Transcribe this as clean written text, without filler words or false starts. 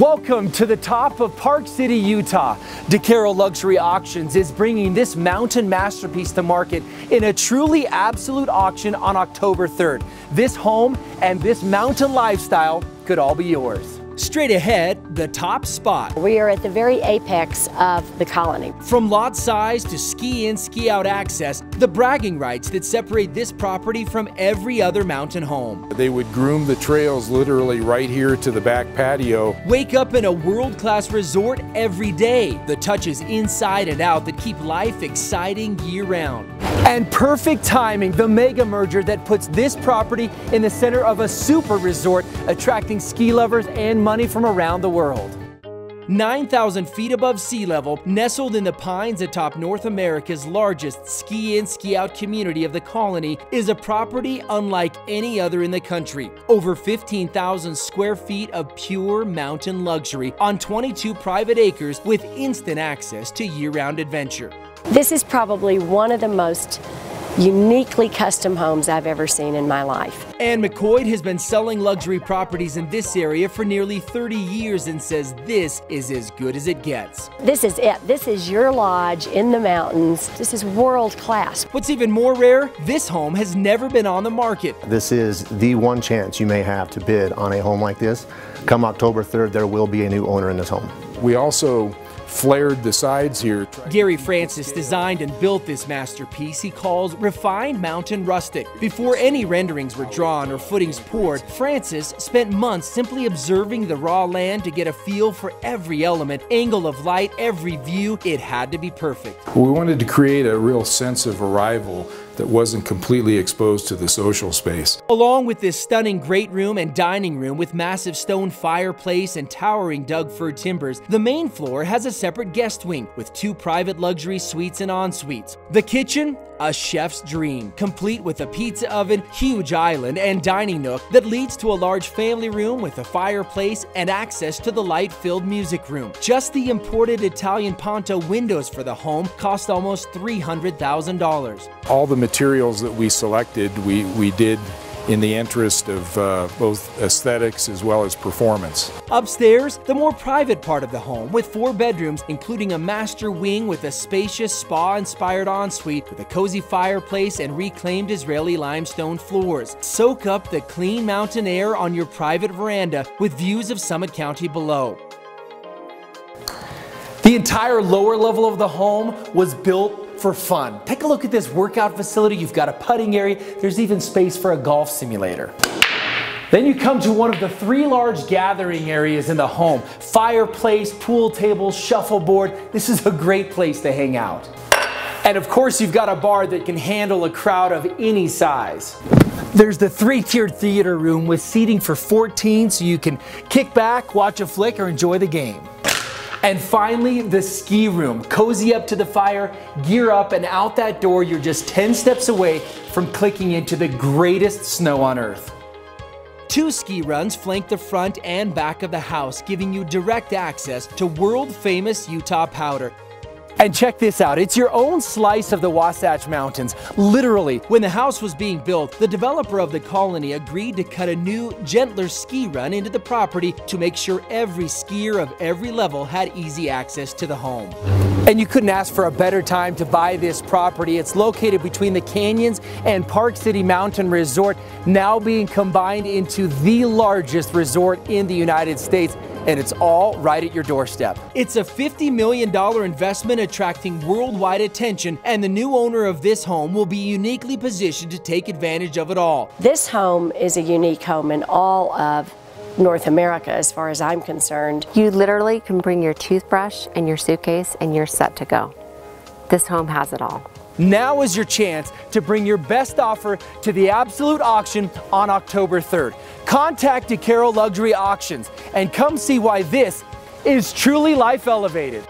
Welcome to the top of Park City, Utah. DeCaro Luxury Auctions is bringing this mountain masterpiece to market in a truly absolute auction on October 3rd. This home and this mountain lifestyle could all be yours. Straight ahead, the top spot. We are at the very apex of the colony. From lot size to ski-in, ski-out access, the bragging rights that separate this property from every other mountain home. They would groom the trails literally right here to the back patio. Wake up in a world-class resort every day. The touches inside and out that keep life exciting year-round. And perfect timing, the mega merger that puts this property in the center of a super resort, attracting ski lovers and money from around the world. 9,000 feet above sea level, nestled in the pines atop North America's largest ski-in, ski-out community of the colony, is a property unlike any other in the country. Over 15,000 square feet of pure mountain luxury on 22 private acres with instant access to year-round adventure. This is probably one of the most uniquely custom homes I've ever seen in my life. Ann McCoy has been selling luxury properties in this area for nearly 30 years and says this is as good as it gets. This is it. This is your lodge in the mountains. This is world class. What's even more rare, this home has never been on the market. This is the one chance you may have to bid on a home like this. Come October 3rd, there will be a new owner in this home. We also flared the sides here. Gary Francis designed and built this masterpiece he calls Refined Mountain Rustic. Before any renderings were drawn or footings poured, Francis spent months simply observing the raw land to get a feel for every element, angle of light, every view. It had to be perfect. We wanted to create a real sense of arrival that wasn't completely exposed to the social space. Along with this stunning great room and dining room with massive stone fireplace and towering Doug fir timbers, the main floor has a separate guest wing with two private luxury suites and en-suites. The kitchen, a chef's dream, complete with a pizza oven, huge island, and dining nook that leads to a large family room with a fireplace and access to the light-filled music room. Just the imported Italian Ponto windows for the home cost almost $300,000. All the materials that we selected, we did in the interest of both aesthetics as well as performance. Upstairs, the more private part of the home with 4 bedrooms, including a master wing with a spacious spa-inspired ensuite with a cozy fireplace and reclaimed Israeli limestone floors. Soak up the clean mountain air on your private veranda with views of Summit County below. The entire lower level of the home was built for fun. Take a look at this workout facility. You've got a putting area. There's even space for a golf simulator. Then you come to one of the 3 large gathering areas in the home. Fireplace, pool table, shuffleboard. This is a great place to hang out. And of course, you've got a bar that can handle a crowd of any size. There's the 3-tiered theater room with seating for 14, so you can kick back, watch a flick, or enjoy the game. And finally, the ski room. Cozy up to the fire, gear up, and out that door, you're just 10 steps away from clicking into the greatest snow on earth. 2 ski runs flank the front and back of the house, giving you direct access to world-famous Utah powder. And check this out, it's your own slice of the Wasatch Mountains. Literally, when the house was being built, the developer of the colony agreed to cut a new, gentler ski run into the property to make sure every skier of every level had easy access to the home. And you couldn't ask for a better time to buy this property. It's located between the canyons and Park City Mountain Resort, now being combined into the largest resort in the United States. And it's all right at your doorstep. It's a $50 million investment attracting worldwide attention, and the new owner of this home will be uniquely positioned to take advantage of it all. This home is a unique home in all of North America, as far as I'm concerned. You literally can bring your toothbrush and your suitcase and you're set to go. This home has it all. Now is your chance to bring your best offer to the absolute auction on October 3rd. Contact DeCaro Luxury Auctions and come see why this is truly life elevated.